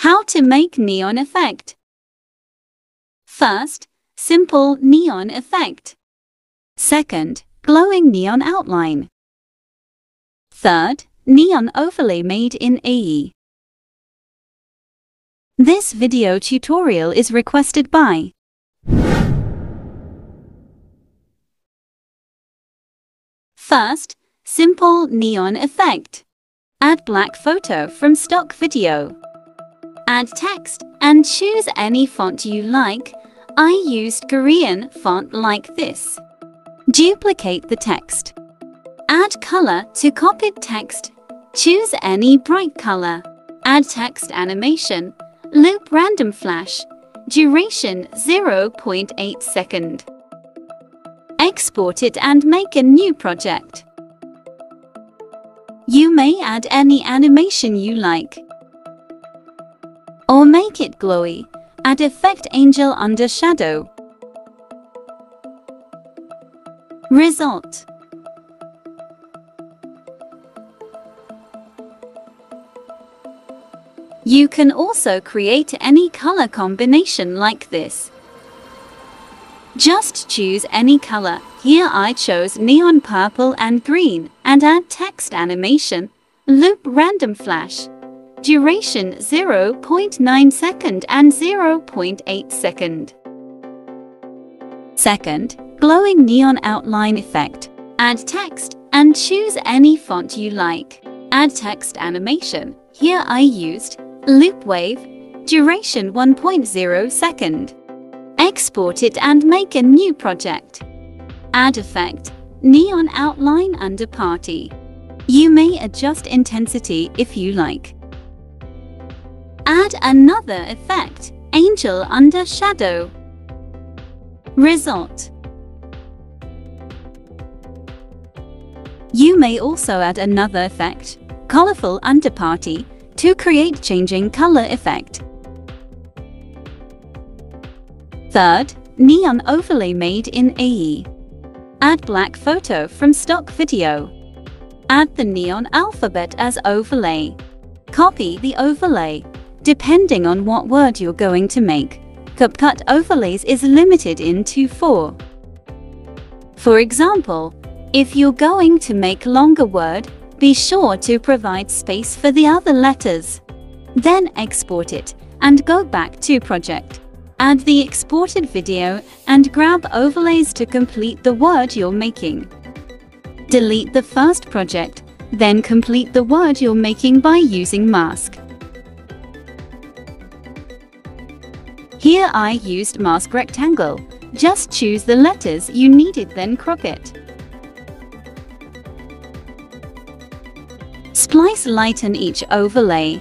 How to make neon effect. First, simple neon effect. Second, glowing neon outline. Third, neon overlay made in AE. This video tutorial is requested by First, simple neon effect. Add black photo from stock video. Add text and choose any font you like. I used Korean font like this. Duplicate the text. Add color to copied text. Choose any bright color. Add text animation. Loop random flash. Duration 0.8 second. Export it and make a new project. You may add any animation you like. Or make it glowy. Add effect angel under shadow. Result. You can also create any color combination like this. Just choose any color. Here I chose neon purple and green and add text animation. Loop random flash. Duration 0.9 second and 0.8 second. Second, glowing neon outline effect. Add text and choose any font you like. Add text animation. Here I used loop wave. Duration 1.0 second. Export it and make a new project. Add effect, neon outline under party. You may adjust intensity if you like. Add another effect, angel under shadow. Result. You may also add another effect, colorful underparty, to create changing color effect. Third, neon overlay made in AE. Add black photo from stock video. Add the neon alphabet as overlay. Copy the overlay. Depending on what word you're going to make, CapCut overlays is limited into 4. For example, if you're going to make longer word, be sure to provide space for the other letters. Then export it and go back to project. Add the exported video and grab overlays to complete the word you're making. Delete the first project, then complete the word you're making by using mask. Here I used mask rectangle. Just choose the letters you needed, then crop it. Splice lighten each overlay.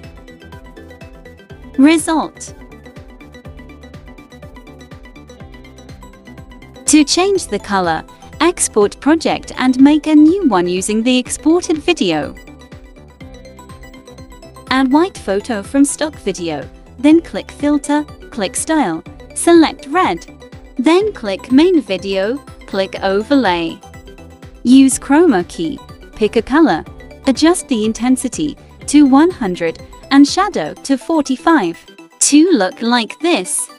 Result. To change the color, export project and make a new one using the exported video. Add white photo from stock video, then click filter. Click Style, select Red, then click Main Video, click Overlay. Use Chroma key, pick a color, adjust the intensity to 100 and shadow to 45 to look like this.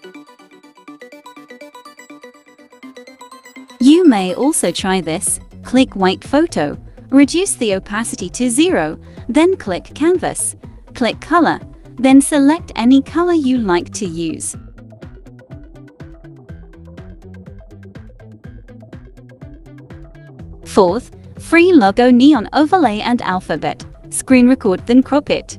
You may also try this, click White Photo, reduce the opacity to 0, then click Canvas, click Color. Then select any color you like to use. Fourth, free logo neon overlay and alphabet. Screen record then crop it.